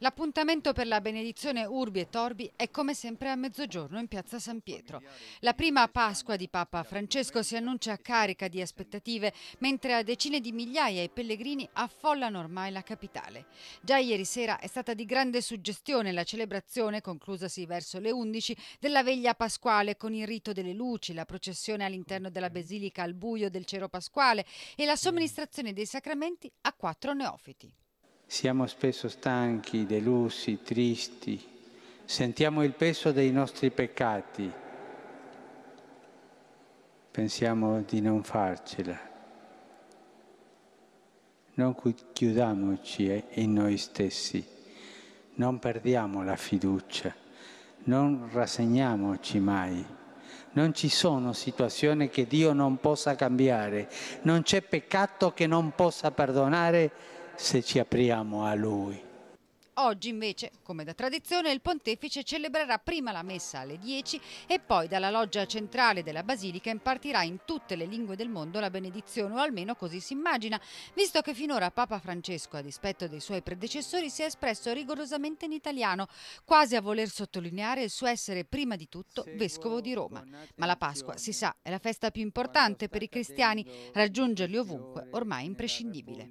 L'appuntamento per la benedizione Urbi et Orbi è come sempre a mezzogiorno in piazza San Pietro. La prima Pasqua di Papa Francesco si annuncia carica di aspettative, mentre a decine di migliaia i pellegrini affollano ormai la capitale. Già ieri sera è stata di grande suggestione la celebrazione, conclusasi verso le 11, della veglia pasquale con il rito delle luci, la processione all'interno della Basilica al buio del cero pasquale e la somministrazione dei sacramenti a 4 neofiti. Siamo spesso stanchi, delusi, tristi, sentiamo il peso dei nostri peccati, pensiamo di non farcela. Non chiudiamoci in noi stessi, non perdiamo la fiducia, non rassegniamoci mai. Non ci sono situazioni che Dio non possa cambiare, non c'è peccato che non possa perdonare se ci apriamo a Lui. Oggi invece, come da tradizione, il Pontefice celebrerà prima la messa alle 10 e poi dalla loggia centrale della Basilica impartirà in tutte le lingue del mondo la benedizione, o almeno così si immagina, visto che finora Papa Francesco, a dispetto dei suoi predecessori, si è espresso rigorosamente in italiano, quasi a voler sottolineare il suo essere prima di tutto Vescovo di Roma. Ma la Pasqua, si sa, è la festa più importante per i cristiani, raggiungerli ovunque ormai imprescindibile.